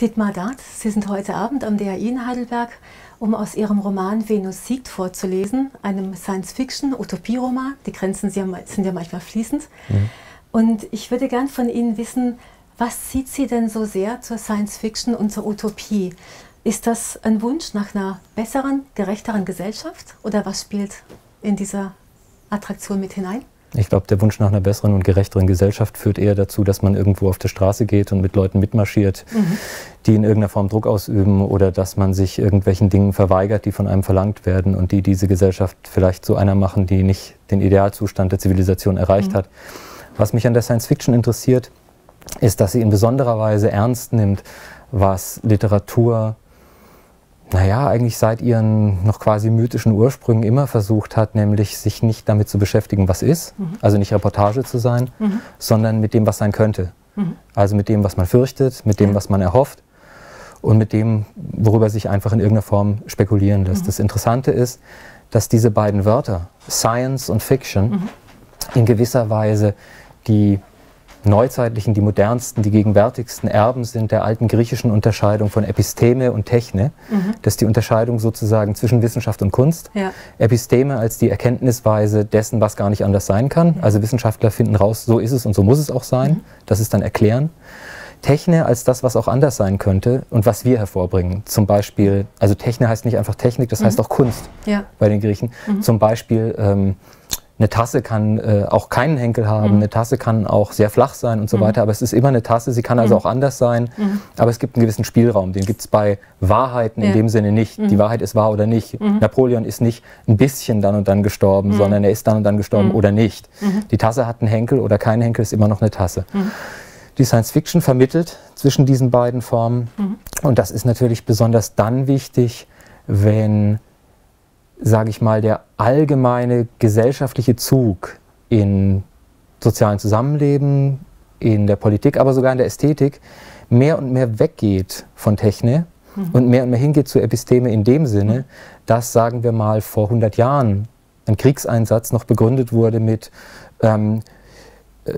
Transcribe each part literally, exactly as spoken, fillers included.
Dietmar Dath, Sie sind heute Abend am D A I in Heidelberg, um aus Ihrem Roman Venus Siegt vorzulesen, einem Science-Fiction-Utopie-Roman. Die Grenzen sind ja manchmal fließend. Mhm. Und ich würde gern von Ihnen wissen, was zieht Sie denn so sehr zur Science-Fiction und zur Utopie? Ist das ein Wunsch nach einer besseren, gerechteren Gesellschaft? Oder was spielt in dieser Attraktion mit hinein? Ich glaube, der Wunsch nach einer besseren und gerechteren Gesellschaft führt eher dazu, dass man irgendwo auf der Straße geht und mit Leuten mitmarschiert, mhm. die in irgendeiner Form Druck ausüben, oder dass man sich irgendwelchen Dingen verweigert, die von einem verlangt werden und die diese Gesellschaft vielleicht zu einer machen, die nicht den Idealzustand der Zivilisation erreicht mhm. hat. Was mich an der Science-Fiction interessiert, ist, dass sie in besonderer Weise ernst nimmt, was Literatur, naja, eigentlich seit ihren noch quasi mythischen Ursprüngen immer versucht hat, nämlich sich nicht damit zu beschäftigen, was ist, mhm. also nicht Reportage zu sein, mhm. sondern mit dem, was sein könnte. Mhm. Also mit dem, was man fürchtet, mit dem, ja. was man erhofft und mit dem, worüber sich einfach in irgendeiner Form spekulieren lässt. Mhm. Das Interessante ist, dass diese beiden Wörter, Science und Fiction, mhm. in gewisser Weise die neuzeitlichen, die modernsten, die gegenwärtigsten Erben sind der alten griechischen Unterscheidung von Episteme und Techne. Mhm. Das ist die Unterscheidung sozusagen zwischen Wissenschaft und Kunst. Ja. Episteme als die Erkenntnisweise dessen, was gar nicht anders sein kann. Mhm. Also Wissenschaftler finden raus, so ist es und so muss es auch sein. Mhm. Das ist dann Erklären. Techne als das, was auch anders sein könnte und was wir hervorbringen. Zum Beispiel, also Techne heißt nicht einfach Technik, das mhm. heißt auch Kunst ja. bei den Griechen. Mhm. Zum Beispiel ähm, eine Tasse kann äh, auch keinen Henkel haben, mhm. eine Tasse kann auch sehr flach sein und so mhm. weiter, aber es ist immer eine Tasse, sie kann also mhm. auch anders sein, mhm. aber es gibt einen gewissen Spielraum, den gibt es bei Wahrheiten ja. in dem Sinne nicht. Mhm. Die Wahrheit ist wahr oder nicht. Mhm. Napoleon ist nicht ein bisschen dann und dann gestorben, mhm. sondern er ist dann und dann gestorben mhm. oder nicht. Mhm. Die Tasse hat einen Henkel oder keinen Henkel, ist immer noch eine Tasse. Mhm. Die Science-Fiction vermittelt zwischen diesen beiden Formen mhm. und das ist natürlich besonders dann wichtig, wenn, sage ich mal, der allgemeine gesellschaftliche Zug in sozialen Zusammenleben, in der Politik, aber sogar in der Ästhetik mehr und mehr weggeht von Techne mhm. und mehr und mehr hingeht zu Episteme in dem Sinne, dass, sagen wir mal, vor hundert Jahren ein Kriegseinsatz noch begründet wurde mit ähm,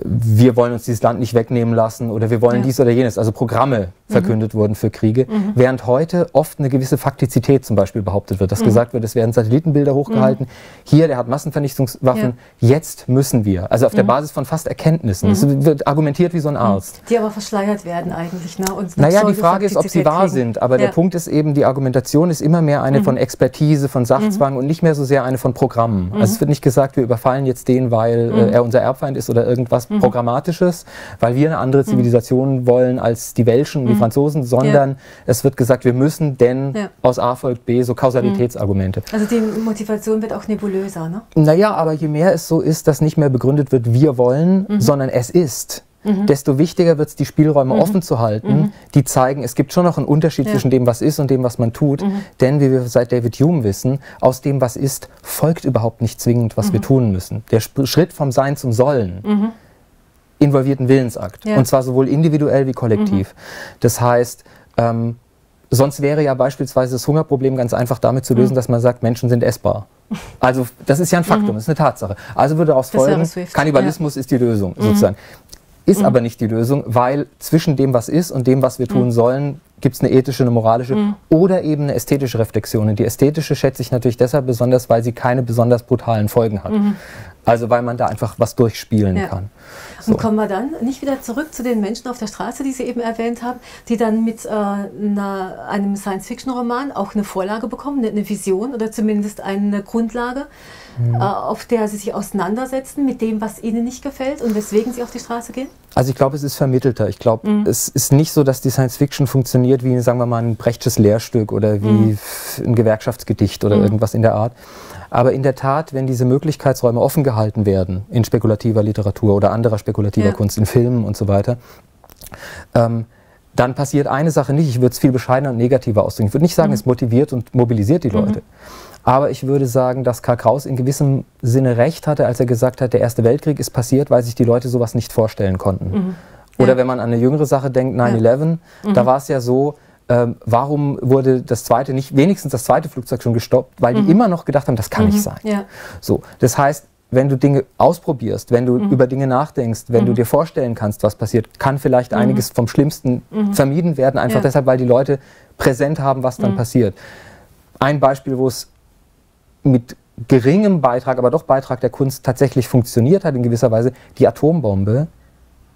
wir wollen uns dieses Land nicht wegnehmen lassen oder wir wollen ja. dies oder jenes, also Programme verkündet mhm. wurden für Kriege, mhm. während heute oft eine gewisse Faktizität zum Beispiel behauptet wird, dass mhm. gesagt wird, es werden Satellitenbilder hochgehalten, mhm. hier, der hat Massenvernichtungswaffen, ja. jetzt müssen wir, also auf mhm. der Basis von fast Erkenntnissen, es mhm. wird argumentiert wie so ein Arzt. Die aber verschleiert werden eigentlich, ne? Und naja, die Frage ist, ob sie wahr kriegen. sind, aber ja. der Punkt ist eben, die Argumentation ist immer mehr eine mhm. von Expertise, von Sachzwang mhm. und nicht mehr so sehr eine von Programmen. Mhm. Also es wird nicht gesagt, wir überfallen jetzt den, weil mhm. äh, er unser Erbfeind ist oder irgendwas Mhm. Programmatisches, weil wir eine andere Zivilisation mhm. wollen als die Welschen, die mhm. Franzosen, sondern ja. es wird gesagt, wir müssen, denn ja. aus A folgt B, so Kausalitätsargumente. Also die Motivation wird auch nebulöser, ne? Naja, aber je mehr es so ist, dass nicht mehr begründet wird, wir wollen, mhm. sondern es ist, mhm. desto wichtiger wird es, die Spielräume mhm. offen zu halten, mhm. die zeigen, es gibt schon noch einen Unterschied ja. zwischen dem, was ist und dem, was man tut, mhm. denn wie wir seit David Hume wissen, aus dem, was ist, folgt überhaupt nicht zwingend, was mhm. wir tun müssen. Der Schritt vom Sein zum Sollen mhm. involviert einen Willensakt, ja. und zwar sowohl individuell wie kollektiv. Mhm. Das heißt, ähm, sonst wäre ja beispielsweise das Hungerproblem ganz einfach damit zu lösen, mhm. dass man sagt, Menschen sind essbar. Also das ist ja ein Faktum, mhm. das ist eine Tatsache. Also würde daraus folgen, Kannibalismus ja. ist die Lösung mhm. sozusagen. Ist mhm. aber nicht die Lösung, weil zwischen dem, was ist und dem, was wir tun mhm. sollen, gibt es eine ethische, eine moralische mhm. oder eben eine ästhetische Reflexion. Und die ästhetische schätze ich natürlich deshalb besonders, weil sie keine besonders brutalen Folgen hat. Mhm. Also weil man da einfach was durchspielen ja. kann. So. Und kommen wir dann nicht wieder zurück zu den Menschen auf der Straße, die Sie eben erwähnt haben, die dann mit äh, einer, einem Science-Fiction-Roman auch eine Vorlage bekommen, eine Vision oder zumindest eine Grundlage, mhm. äh, auf der Sie sich auseinandersetzen mit dem, was Ihnen nicht gefällt und weswegen Sie auf die Straße gehen? Also ich glaube, es ist vermittelter. Ich glaube, mhm. es ist nicht so, dass die Science-Fiction funktioniert wie, sagen wir mal, ein Brechtsches Lehrstück oder wie mhm. ein Gewerkschaftsgedicht oder mhm. irgendwas in der Art. Aber in der Tat, wenn diese Möglichkeitsräume offen gehalten werden, in spekulativer Literatur oder anderer spekulativer ja. Kunst, in Filmen und so weiter, ähm, dann passiert eine Sache nicht. Ich würde es viel bescheidener und negativer ausdrücken. Ich würde nicht sagen, mhm. es motiviert und mobilisiert die Leute. Mhm. Aber ich würde sagen, dass Karl Kraus in gewissem Sinne recht hatte, als er gesagt hat, der Erste Weltkrieg ist passiert, weil sich die Leute sowas nicht vorstellen konnten. Mhm. Oder ja. wenn man an eine jüngere Sache denkt, nine eleven, ja. mhm. da war es ja so, Ähm, warum wurde das zweite nicht, wenigstens das zweite Flugzeug schon gestoppt, weil mhm. die immer noch gedacht haben, das kann mhm. nicht sein. Ja. So, das heißt, wenn du Dinge ausprobierst, wenn du mhm. über Dinge nachdenkst, wenn mhm. du dir vorstellen kannst, was passiert, kann vielleicht mhm. einiges vom Schlimmsten mhm. vermieden werden, einfach ja. deshalb, weil die Leute präsent haben, was dann mhm. passiert. Ein Beispiel, wo es mit geringem Beitrag, aber doch Beitrag der Kunst tatsächlich funktioniert hat in gewisser Weise, die Atombombe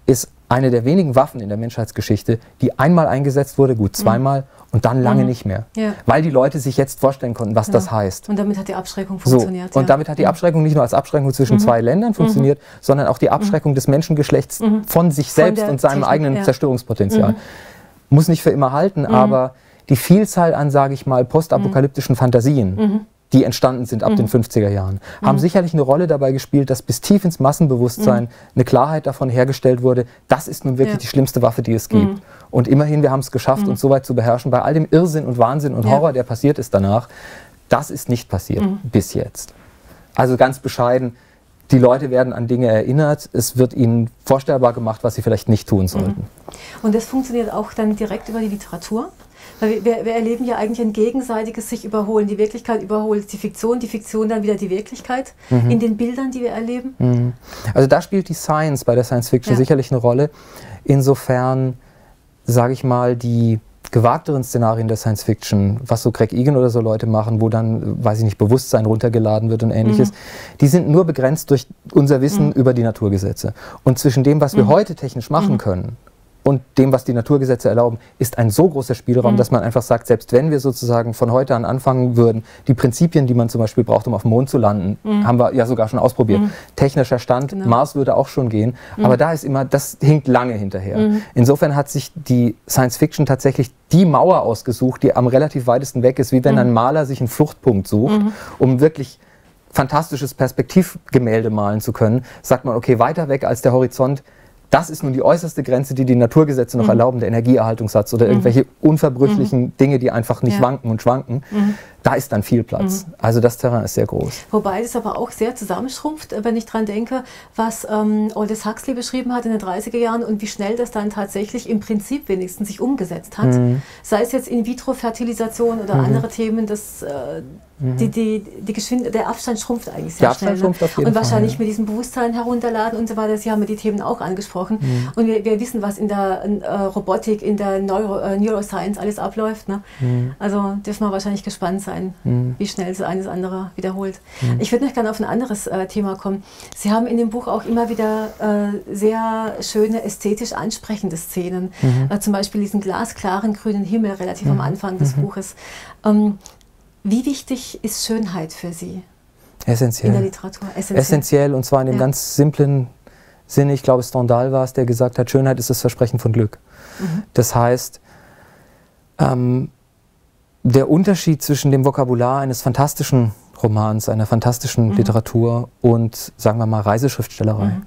ist eine der wenigen Waffen in der Menschheitsgeschichte, die einmal eingesetzt wurde, gut zweimal, mhm. und dann lange mhm. nicht mehr. Ja. Weil die Leute sich jetzt vorstellen konnten, was genau. das heißt. Und damit hat die Abschreckung funktioniert. So. Und ja. damit hat die Abschreckung nicht nur als Abschreckung zwischen mhm. zwei Ländern funktioniert, mhm. sondern auch die Abschreckung mhm. des Menschengeschlechts mhm. von sich selbst von und seinem Technik, eigenen ja. Zerstörungspotenzial. Mhm. Muss nicht für immer halten, mhm. aber die Vielzahl an, sage ich mal, postapokalyptischen mhm. Fantasien, mhm. die entstanden sind ab mhm. den fünfziger Jahren, mhm. haben sicherlich eine Rolle dabei gespielt, dass bis tief ins Massenbewusstsein mhm. eine Klarheit davon hergestellt wurde, das ist nun wirklich ja. die schlimmste Waffe, die es gibt. Mhm. Und immerhin, wir haben es geschafft, mhm. uns so weit zu beherrschen, bei all dem Irrsinn und Wahnsinn und Horror, ja. der passiert ist danach, das ist nicht passiert mhm. bis jetzt. Also ganz bescheiden, die Leute werden an Dinge erinnert, es wird ihnen vorstellbar gemacht, was sie vielleicht nicht tun sollten. Mhm. Und das funktioniert auch dann direkt über die Literatur? Weil wir, wir erleben ja eigentlich ein gegenseitiges sich überholen. Die Wirklichkeit überholt die Fiktion, die Fiktion dann wieder die Wirklichkeit mhm. in den Bildern, die wir erleben. Mhm. Also da spielt die Science bei der Science Fiction ja. sicherlich eine Rolle. Insofern, sage ich mal, die gewagteren Szenarien der Science Fiction, was so Greg Egan oder so Leute machen, wo dann, weiß ich nicht, Bewusstsein runtergeladen wird und ähnliches, mhm. die sind nur begrenzt durch unser Wissen mhm. über die Naturgesetze. Und zwischen dem, was wir mhm. heute technisch machen mhm. können, und dem, was die Naturgesetze erlauben, ist ein so großer Spielraum, mhm. dass man einfach sagt, selbst wenn wir sozusagen von heute an anfangen würden, die Prinzipien, die man zum Beispiel braucht, um auf dem Mond zu landen, mhm. haben wir ja sogar schon ausprobiert. Mhm. Technischer Stand, genau. Mars würde auch schon gehen, mhm. aber da ist immer, das hinkt lange hinterher. Mhm. Insofern hat sich die Science Fiction tatsächlich die Mauer ausgesucht, die am relativ weitesten weg ist, wie wenn mhm. ein Maler sich einen Fluchtpunkt sucht, mhm. um wirklich fantastisches Perspektivgemälde malen zu können, sagt man, okay, weiter weg als der Horizont, das ist nun die äußerste Grenze, die die Naturgesetze noch mhm. erlauben, der Energieerhaltungssatz oder mhm. irgendwelche unverbrüchlichen mhm. Dinge, die einfach nicht ja. wanken und schwanken. Mhm. Da ist dann viel Platz. Mhm. Also das Terrain ist sehr groß. Wobei es aber auch sehr zusammenschrumpft, wenn ich daran denke, was ähm, Aldous Huxley beschrieben hat in den dreißiger Jahren und wie schnell das dann tatsächlich im Prinzip wenigstens sich umgesetzt hat. Mhm. Sei es jetzt In-vitro-Fertilisation oder mhm. andere Themen, das... Äh, Die, die, die Geschwind der Abstand schrumpft eigentlich sehr schnell. Ne? Und wahrscheinlich Fall, ja. mit diesem Bewusstsein herunterladen und so weiter. Sie haben ja die Themen auch angesprochen. Mhm. Und wir, wir wissen, was in der äh, Robotik, in der Neuro, äh, Neuroscience alles abläuft. Ne? Mhm. Also dürfen wir wahrscheinlich gespannt sein, mhm. wie schnell es eines andere wiederholt. Mhm. Ich würde noch gerne auf ein anderes äh, Thema kommen. Sie haben in dem Buch auch immer wieder äh, sehr schöne, ästhetisch ansprechende Szenen. Mhm. Äh, zum Beispiel diesen glasklaren grünen Himmel relativ mhm. am Anfang des mhm. Buches. Ähm, Wie wichtig ist Schönheit für Sie? Essentiell. In der Literatur? Essentiell, Essentiell und zwar in dem ja. ganz simplen Sinne. Ich glaube, Stendhal war es, der gesagt hat, Schönheit ist das Versprechen von Glück. Mhm. Das heißt, ähm, der Unterschied zwischen dem Vokabular eines fantastischen Romans, einer fantastischen mhm. Literatur und, sagen wir mal, Reiseschriftstellerei, mhm.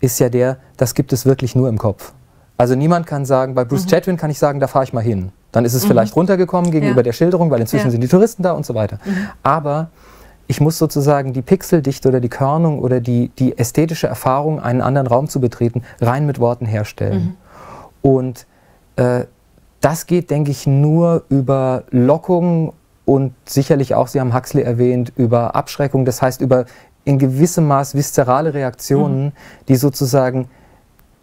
ist ja der, das gibt es wirklich nur im Kopf. Also niemand kann sagen, bei Bruce mhm. Chatwin kann ich sagen, da fahre ich mal hin. Dann ist es mhm. vielleicht runtergekommen gegenüber ja. der Schilderung, weil inzwischen ja. sind die Touristen da und so weiter. Mhm. Aber ich muss sozusagen die Pixeldichte oder die Körnung oder die, die ästhetische Erfahrung, einen anderen Raum zu betreten, rein mit Worten herstellen. Mhm. Und äh, das geht, denke ich, nur über Lockung und sicherlich auch, Sie haben Huxley erwähnt, über Abschreckung, das heißt über in gewissem Maß viszerale Reaktionen, mhm. die sozusagen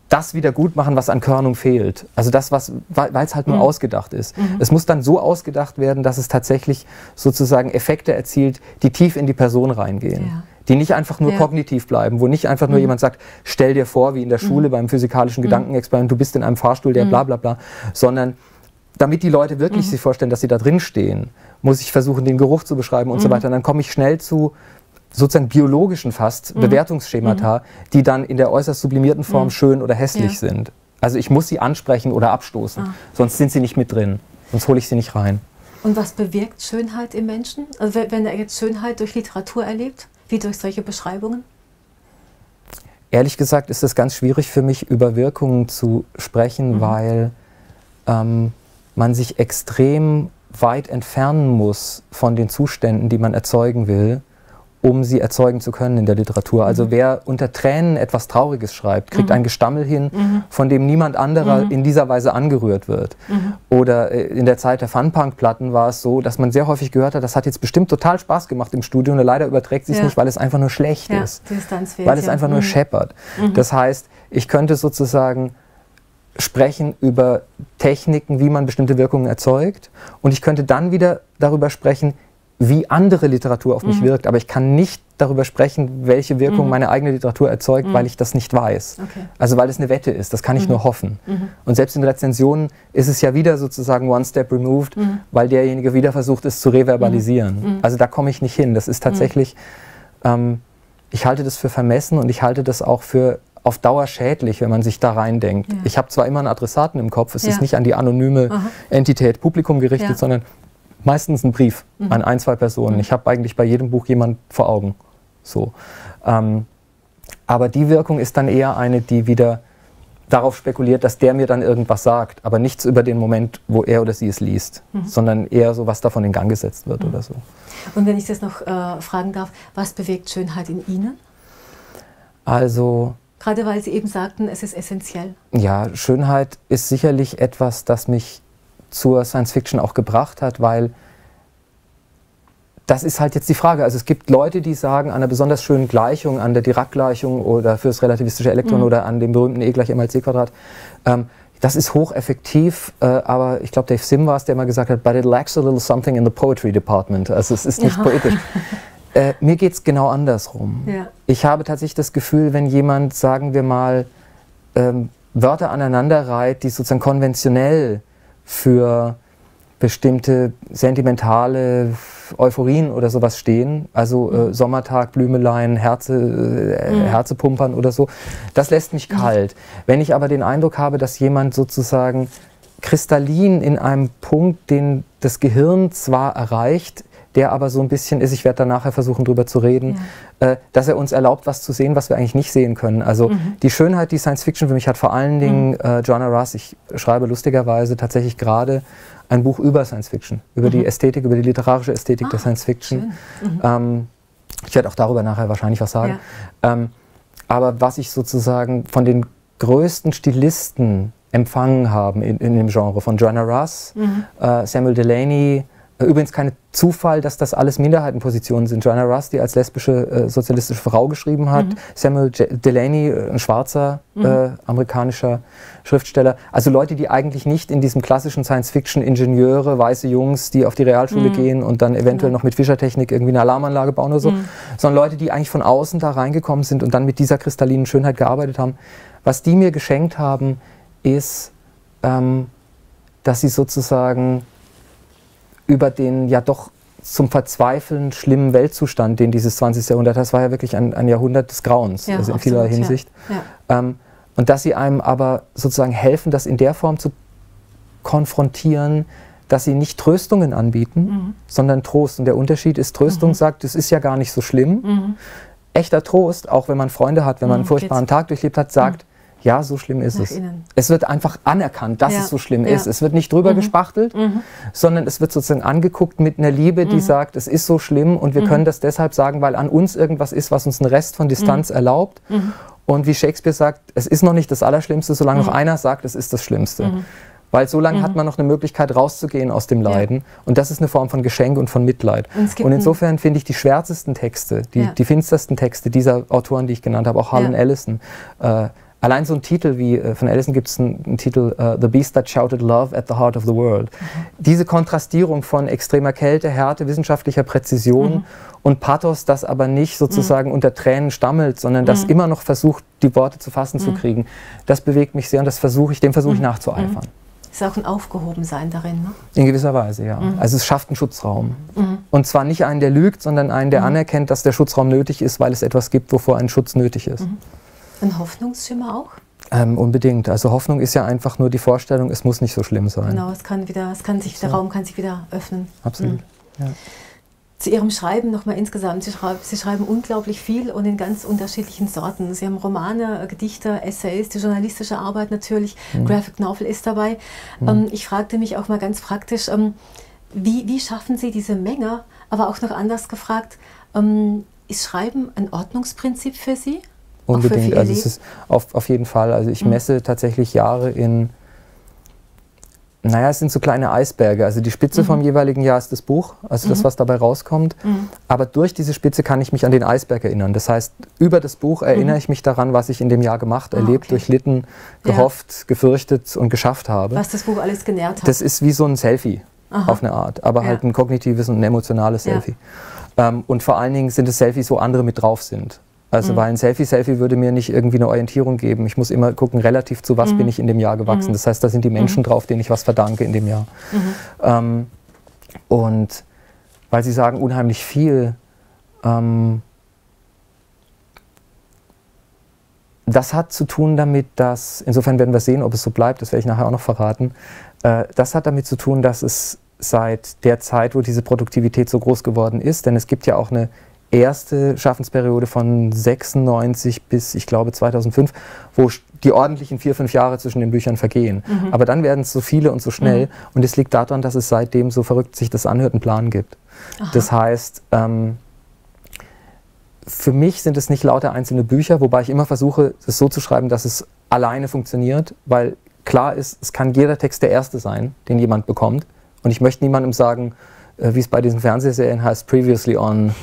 das wieder gut machen, was an Körnung fehlt. Also das, was, weil es halt nur mhm. ausgedacht ist. Mhm. Es muss dann so ausgedacht werden, dass es tatsächlich sozusagen Effekte erzielt, die tief in die Person reingehen. Ja. Die nicht einfach nur ja. kognitiv bleiben, wo nicht einfach nur mhm. jemand sagt, stell dir vor, wie in der Schule mhm. beim physikalischen mhm. Gedankenexperiment, du bist in einem Fahrstuhl, der mhm. bla bla bla, sondern damit die Leute wirklich mhm. sich vorstellen, dass sie da drin stehen, muss ich versuchen, den Geruch zu beschreiben und mhm. so weiter. Und dann komme ich schnell zu sozusagen biologischen fast mhm. Bewertungsschemata, mhm. die dann in der äußerst sublimierten Form mhm. schön oder hässlich ja. sind. Also ich muss sie ansprechen oder abstoßen, ah. sonst sind sie nicht mit drin, sonst hole ich sie nicht rein. Und was bewirkt Schönheit im Menschen? Also wenn er jetzt Schönheit durch Literatur erlebt, wie durch solche Beschreibungen? Ehrlich gesagt ist es ganz schwierig für mich, über Wirkungen zu sprechen, mhm. weil ähm, man sich extrem weit entfernen muss von den Zuständen, die man erzeugen will, um sie erzeugen zu können in der Literatur. Also mhm. wer unter Tränen etwas Trauriges schreibt, kriegt mhm. ein Gestammel hin, mhm. von dem niemand anderer mhm. in dieser Weise angerührt wird. Mhm. Oder in der Zeit der Funpunk-Platten war es so, dass man sehr häufig gehört hat, das hat jetzt bestimmt total Spaß gemacht im Studio, nur leider überträgt sich ja. nicht, weil es einfach nur schlecht ja, ist, weil es einfach ja. nur mhm. scheppert. Mhm. Das heißt, ich könnte sozusagen sprechen über Techniken, wie man bestimmte Wirkungen erzeugt, und ich könnte dann wieder darüber sprechen, wie andere Literatur auf mich mhm. wirkt, aber ich kann nicht darüber sprechen, welche Wirkung mhm. meine eigene Literatur erzeugt, mhm. weil ich das nicht weiß. Okay. Also weil es eine Wette ist, das kann ich mhm. nur hoffen. Mhm. Und selbst in Rezensionen ist es ja wieder sozusagen one step removed, mhm. weil derjenige wieder versucht, es zu reverbalisieren. Mhm. Also da komme ich nicht hin. Das ist tatsächlich, mhm. ähm, ich halte das für vermessen, und ich halte das auch für auf Dauer schädlich, wenn man sich da reindenkt. Ja. Ich habe zwar immer einen Adressaten im Kopf, es ja. ist nicht an die anonyme Aha. Entität Publikum gerichtet, ja. sondern meistens ein Brief mhm. an ein, zwei Personen. Mhm. Ich habe eigentlich bei jedem Buch jemanden vor Augen. So. Ähm, aber die Wirkung ist dann eher eine, die wieder darauf spekuliert, dass der mir dann irgendwas sagt, aber nichts über den Moment, wo er oder sie es liest, mhm. sondern eher so, was davon in Gang gesetzt wird mhm. oder so. Und wenn ich das noch äh, fragen darf, was bewegt Schönheit in Ihnen? Also... Gerade weil Sie eben sagten, es ist essentiell. Ja, Schönheit ist sicherlich etwas, das mich zur Science-Fiction auch gebracht hat, weil das ist halt jetzt die Frage. Also es gibt Leute, die sagen, an einer besonders schönen Gleichung, an der Dirac-Gleichung oder fürs relativistische Elektron mhm. oder an dem berühmten E gleich m mal c Quadrat, ähm, das ist hocheffektiv, äh, aber ich glaube, Dave Sim war es, der mal gesagt hat, but it lacks a little something in the poetry department. Also es ist nicht ja. poetisch. Äh, mir geht es genau andersrum. Ja. Ich habe tatsächlich das Gefühl, wenn jemand, sagen wir mal, ähm, Wörter aneinander reiht, die sozusagen konventionell für bestimmte sentimentale Euphorien oder sowas stehen, also mhm. äh, Sommertag, Blümelein, Herze, äh, mhm. Herzepumpern oder so, das lässt mich kalt. Mhm. Wenn ich aber den Eindruck habe, dass jemand sozusagen kristallin in einem Punkt, den das Gehirn zwar erreicht, der aber so ein bisschen ist, ich werde da nachher versuchen drüber zu reden, ja. äh, dass er uns erlaubt, was zu sehen, was wir eigentlich nicht sehen können. Also mhm. die Schönheit, die Science Fiction für mich hat, vor allen Dingen mhm. äh, Joanna Russ. Ich schreibe lustigerweise tatsächlich gerade ein Buch über Science Fiction, über mhm. die Ästhetik, über die literarische Ästhetik ah, der Science Fiction. Mhm. Ähm, ich werde auch darüber nachher wahrscheinlich was sagen. Ja. Ähm, aber was ich sozusagen von den größten Stilisten empfangen habe in, in dem Genre, von Joanna Russ, mhm. äh, Samuel Delaney, übrigens kein Zufall, dass das alles Minderheitenpositionen sind. Joanna Russ, die als lesbische, äh, sozialistische Frau geschrieben hat, mhm. Samuel Delaney, ein schwarzer mhm. äh, amerikanischer Schriftsteller. Also Leute, die eigentlich nicht in diesem klassischen Science-Fiction-Ingenieure, weiße Jungs, die auf die Realschule mhm. gehen und dann eventuell mhm. noch mit Fischertechnik irgendwie eine Alarmanlage bauen oder so, mhm. sondern Leute, die eigentlich von außen da reingekommen sind und dann mit dieser kristallinen Schönheit gearbeitet haben. Was die mir geschenkt haben, ist, ähm, dass sie sozusagen über den ja doch zum Verzweifeln schlimmen Weltzustand, den dieses zwanzigste Jahrhundert hat, das war ja wirklich ein, ein Jahrhundert des Grauens, ja, also in vielerlei Hinsicht. Ja. Ja. Ähm, und dass sie einem aber sozusagen helfen, das in der Form zu konfrontieren, dass sie nicht Tröstungen anbieten, mhm. sondern Trost. Und der Unterschied ist, Tröstung mhm. sagt, es ist ja gar nicht so schlimm. Mhm. Echter Trost, auch wenn man Freunde hat, wenn man mhm, einen furchtbaren geht's. Tag durchlebt hat, sagt, mhm. ja, so schlimm ist es. Innen. Es wird einfach anerkannt, dass ja. es so schlimm ja. ist. Es wird nicht drüber mhm. gespachtelt, mhm. sondern es wird sozusagen angeguckt mit einer Liebe, mhm. die sagt, es ist so schlimm und wir mhm. können das deshalb sagen, weil an uns irgendwas ist, was uns einen Rest von Distanz mhm. erlaubt. Mhm. Und wie Shakespeare sagt, es ist noch nicht das Allerschlimmste, solange mhm. noch einer sagt, es ist das Schlimmste. Mhm. Weil so lange mhm. hat man noch eine Möglichkeit, rauszugehen aus dem Leiden. Ja. Und das ist eine Form von Geschenk und von Mitleid. Und, und insofern finde ich die schwärzesten Texte, die, ja. die finstersten Texte dieser Autoren, die ich genannt habe, auch Harlan ja. Ellison, äh, allein so ein Titel wie, von Ellison gibt es einen, einen Titel, uh, The Beast That Shouted Love at the Heart of the World. Mhm. Diese Kontrastierung von extremer Kälte, Härte, wissenschaftlicher Präzision mhm. und Pathos, das aber nicht sozusagen mhm. unter Tränen stammelt, sondern das mhm. immer noch versucht, die Worte zu fassen mhm. zu kriegen, das bewegt mich sehr und das versuche ich, dem versuche ich mhm. nachzueifern. Ist auch ein Aufgehobensein darin, ne? In gewisser Weise, ja. Mhm. Also es schafft einen Schutzraum. Mhm. Und zwar nicht einen, der lügt, sondern einen, der mhm. anerkennt, dass der Schutzraum nötig ist, weil es etwas gibt, wovor ein Schutz nötig ist. Mhm. Ein Hoffnungsschimmer auch? Ähm, unbedingt. Also Hoffnung ist ja einfach nur die Vorstellung, es muss nicht so schlimm sein. Genau, es kann wieder, es kann sich, der Raum kann sich wieder öffnen. Absolut. Mhm. Ja. Zu Ihrem Schreiben nochmal insgesamt. Sie schreiben, Sie schreiben unglaublich viel und in ganz unterschiedlichen Sorten. Sie haben Romane, Gedichte, Essays, die journalistische Arbeit natürlich, mhm. Graphic Novel ist dabei. Mhm. Ähm, ich fragte mich auch mal ganz praktisch, ähm, wie, wie schaffen Sie diese Menge? Aber auch noch anders gefragt, ähm, Ist Schreiben ein Ordnungsprinzip für Sie? Unbedingt, also es ist auf, auf jeden Fall. Also ich messe mhm. tatsächlich Jahre in, naja, es sind so kleine Eisberge. Also die Spitze mhm. vom jeweiligen Jahr ist das Buch, also mhm. das, was dabei rauskommt. Mhm. Aber durch diese Spitze kann ich mich an den Eisberg erinnern. Das heißt, über das Buch erinnere mhm. ich mich daran, was ich in dem Jahr gemacht, ah, erlebt, okay. durchlitten, gehofft, ja. gefürchtet und geschafft habe. Was das Buch alles genährt hat. Das ist wie so ein Selfie Aha. auf eine Art, aber ja. halt ein kognitives und ein emotionales ja. Selfie. Ähm, und vor allen Dingen sind es Selfies, wo andere mit drauf sind. Also, mhm. weil ein Selfie-Selfie würde mir nicht irgendwie eine Orientierung geben. Ich muss immer gucken, relativ zu was mhm. bin ich in dem Jahr gewachsen. Mhm. Das heißt, da sind die Menschen mhm. drauf, denen ich was verdanke in dem Jahr. Mhm. Ähm, und weil Sie sagen, unheimlich viel, ähm, das hat zu tun damit, dass, insofern werden wir sehen, ob es so bleibt, das werde ich nachher auch noch verraten, äh, das hat damit zu tun, dass es seit der Zeit, wo diese Produktivität so groß geworden ist, denn es gibt ja auch eine erste Schaffensperiode von sechsundneunzig bis, ich glaube, zweitausendfünf, wo die ordentlichen vier, fünf Jahre zwischen den Büchern vergehen. Mhm. Aber dann werden es so viele und so schnell. Mhm. Und es liegt daran, dass es seitdem, so verrückt sich das anhört, einen Plan gibt. Aha. Das heißt, ähm, für mich sind es nicht lauter einzelne Bücher, wobei ich immer versuche, es so zu schreiben, dass es alleine funktioniert, weil klar ist, es kann jeder Text der erste sein, den jemand bekommt. Und ich möchte niemandem sagen, äh, wie es bei diesen Fernsehserien heißt, previously on...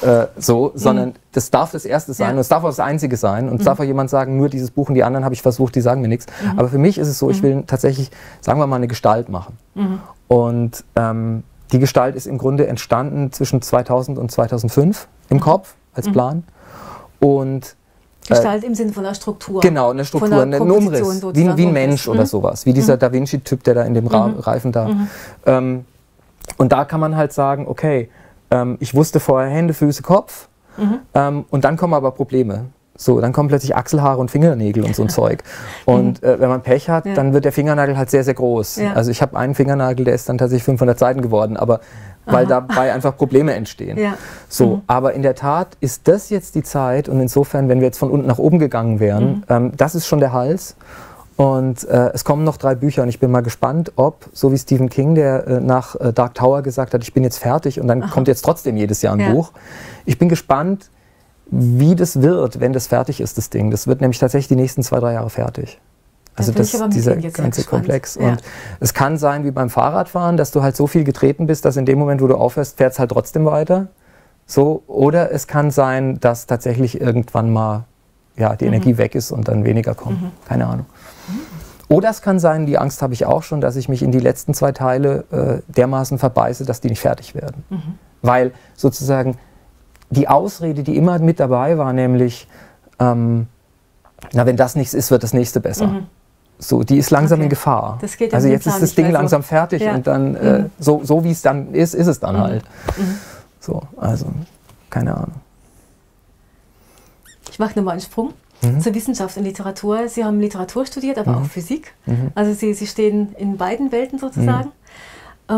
Äh, so, sondern mhm. das darf das Erste sein ja. und es darf auch das Einzige sein und mhm. es darf auch jemand sagen, nur dieses Buch und die anderen habe ich versucht, die sagen mir nichts. Mhm. Aber für mich ist es so, mhm. ich will tatsächlich, sagen wir mal, eine Gestalt machen. Mhm. Und ähm, die Gestalt ist im Grunde entstanden zwischen zweitausend und zweitausendfünf im Kopf als mhm. Plan. Und Gestalt im Sinne von einer Struktur. Genau, eine Struktur, von einer ein Umriss, wie, wie ein Mensch mhm. oder sowas, wie dieser mhm. Da Vinci-Typ, der da in dem mhm. Reifen da. Mhm. Ähm, und da kann man halt sagen, okay, ich wusste vorher Hände, Füße, Kopf mhm. ähm, und dann kommen aber Probleme. So, dann kommen plötzlich Achselhaare und Fingernägel und so ein Zeug. Und mhm. äh, wenn man Pech hat, ja. dann wird der Fingernagel halt sehr, sehr groß. Ja. Also ich habe einen Fingernagel, der ist dann tatsächlich fünfhundert Seiten geworden, aber weil Aha. dabei einfach Probleme entstehen. Ja. So, mhm. aber in der Tat ist das jetzt die Zeit und insofern, wenn wir jetzt von unten nach oben gegangen wären, mhm. ähm, das ist schon der Hals. Und äh, es kommen noch drei Bücher und ich bin mal gespannt, ob, so wie Stephen King, der äh, nach äh, Dark Tower gesagt hat, ich bin jetzt fertig und dann Aha. kommt jetzt trotzdem jedes Jahr ein ja. Buch. Ich bin gespannt, wie das wird, wenn das fertig ist, das Ding. Das wird nämlich tatsächlich die nächsten zwei, drei Jahre fertig. Also das, dieser ganze Komplex. Ja. Und es kann sein, wie beim Fahrradfahren, dass du halt so viel getreten bist, dass in dem Moment, wo du aufhörst, fährst halt trotzdem weiter. So, oder es kann sein, dass tatsächlich irgendwann mal ja, die mhm. Energie weg ist und dann weniger kommt. Mhm. Keine Ahnung. Oder es kann sein, die Angst habe ich auch schon, dass ich mich in die letzten zwei Teile äh, dermaßen verbeiße, dass die nicht fertig werden. Mhm. Weil sozusagen die Ausrede, die immer mit dabei war, nämlich, ähm, na wenn das nichts ist, wird das nächste besser. Mhm. So, die ist langsam okay. in Gefahr. Das geht ja also jetzt ist das Ding so. langsam fertig ja. und dann, äh, mhm. so, so wie es dann ist, ist es dann mhm. halt. Mhm. So, also, keine Ahnung. Ich mache nochmal einen Sprung. Mhm. Zur Wissenschaft und Literatur. Sie haben Literatur studiert, aber mhm. auch Physik. Mhm. Also Sie, Sie stehen in beiden Welten sozusagen. Mhm.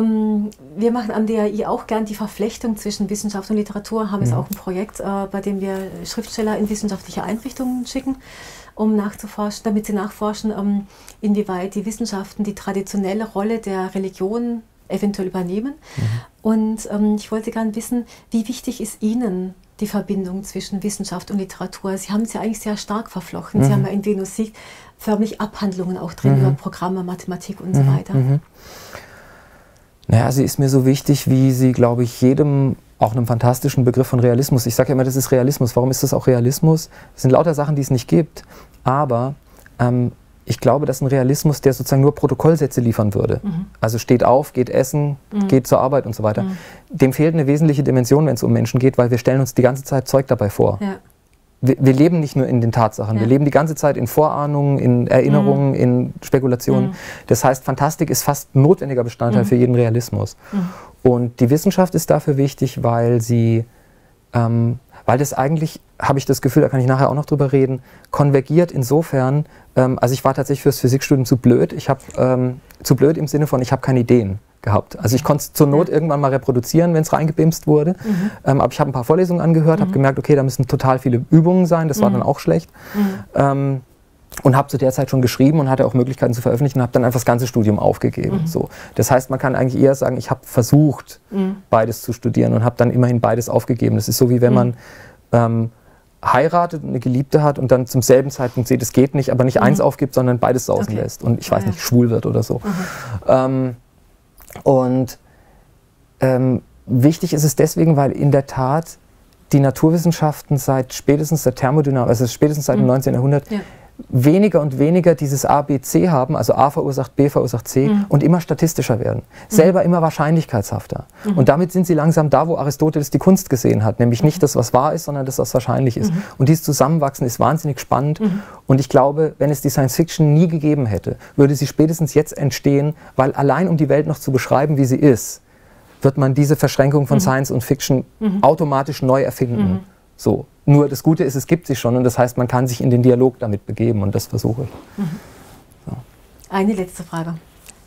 Ähm, wir machen am D A I auch gern die Verflechtung zwischen Wissenschaft und Literatur, haben mhm. jetzt auch ein Projekt, äh, bei dem wir Schriftsteller in wissenschaftliche Einrichtungen schicken, um nachzuforschen, damit sie nachforschen, ähm, inwieweit die Wissenschaften die traditionelle Rolle der Religion eventuell übernehmen. Mhm. Und ähm, ich wollte gern wissen, wie wichtig ist Ihnen die Verbindung zwischen Wissenschaft und Literatur? Sie haben es ja eigentlich sehr stark verflochten. Mhm. Sie haben ja in Venus Siegt förmlich Abhandlungen auch drin mhm. über Programme, Mathematik und mhm. so weiter. Mhm. Naja, sie ist mir so wichtig, wie sie, glaube ich, jedem, auch einem fantastischen Begriff von Realismus, ich sage ja immer, das ist Realismus. Warum ist das auch Realismus? Das sind lauter Sachen, die es nicht gibt. Aber ähm, ich glaube, dass ein Realismus, der sozusagen nur Protokollsätze liefern würde, mhm. also steht auf, geht essen, mhm. geht zur Arbeit und so weiter, mhm. dem fehlt eine wesentliche Dimension, wenn es um Menschen geht, weil wir stellen uns die ganze Zeit Zeug dabei vor. Ja. Wir, wir leben nicht nur in den Tatsachen, ja. wir leben die ganze Zeit in Vorahnungen, in Erinnerungen, mhm. in Spekulationen. Mhm. Das heißt, Fantastik ist fast ein notwendiger Bestandteil mhm. für jeden Realismus. Mhm. Und die Wissenschaft ist dafür wichtig, weil sie, ähm, weil das eigentlich, habe ich das Gefühl, da kann ich nachher auch noch drüber reden, konvergiert insofern, ähm, also ich war tatsächlich fürs Physikstudium zu blöd, ich habe ähm, zu blöd im Sinne von, ich habe keine Ideen gehabt. Also ich konnte es zur Not ja. irgendwann mal reproduzieren, wenn es reingebimst wurde, mhm. ähm, aber ich habe ein paar Vorlesungen angehört, mhm. habe gemerkt, okay, da müssen total viele Übungen sein, das mhm. war dann auch schlecht. Mhm. Ähm, und habe zu der Zeit schon geschrieben und hatte auch Möglichkeiten zu veröffentlichen und habe dann einfach das ganze Studium aufgegeben. Mhm. So. Das heißt, man kann eigentlich eher sagen, ich habe versucht, mhm. beides zu studieren und habe dann immerhin beides aufgegeben. Das ist so, wie wenn mhm. man ähm, heiratet, eine Geliebte hat und dann zum selben Zeitpunkt sieht, es geht nicht, aber nicht mhm. eins aufgibt, sondern beides sausen okay. lässt und ich weiß ja. nicht, schwul wird oder so. Mhm. Ähm, und ähm, wichtig ist es deswegen, weil in der Tat die Naturwissenschaften seit spätestens der Thermodynamik, also spätestens seit mhm. dem neunzehnten Jahrhundert, ja. weniger und weniger dieses A B C haben, also A verursacht B verursacht C mhm. und immer statistischer werden, mhm. selber immer wahrscheinlichkeitshafter. Mhm. Und damit sind sie langsam da, wo Aristoteles die Kunst gesehen hat, nämlich mhm. nicht das, was wahr ist, sondern das, was wahrscheinlich ist. Mhm. Und dieses Zusammenwachsen ist wahnsinnig spannend mhm. und ich glaube, wenn es die Science Fiction nie gegeben hätte, würde sie spätestens jetzt entstehen, weil allein um die Welt noch zu beschreiben, wie sie ist, wird man diese Verschränkung von mhm. Science und Fiction mhm. automatisch neu erfinden. Mhm. So. Nur das Gute ist, es gibt sie schon und das heißt, man kann sich in den Dialog damit begeben und das versuche ich. Mhm. So. Eine letzte Frage.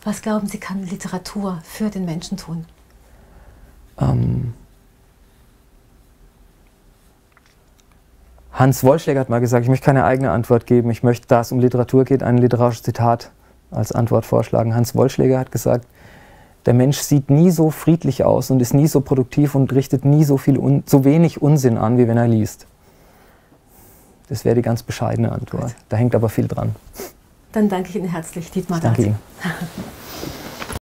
Was glauben Sie, kann Literatur für den Menschen tun? Ähm Hans Wollschläger hat mal gesagt, ich möchte keine eigene Antwort geben, ich möchte, da es um Literatur geht, ein literarisches Zitat als Antwort vorschlagen. Hans Wollschläger hat gesagt, der Mensch sieht nie so friedlich aus und ist nie so produktiv und richtet nie so, viel un so wenig Unsinn an, wie wenn er liest. Das wäre die ganz bescheidene Antwort. Gut. Da hängt aber viel dran. Dann danke ich Ihnen herzlich, Dietmar Dath. Danke Ihnen.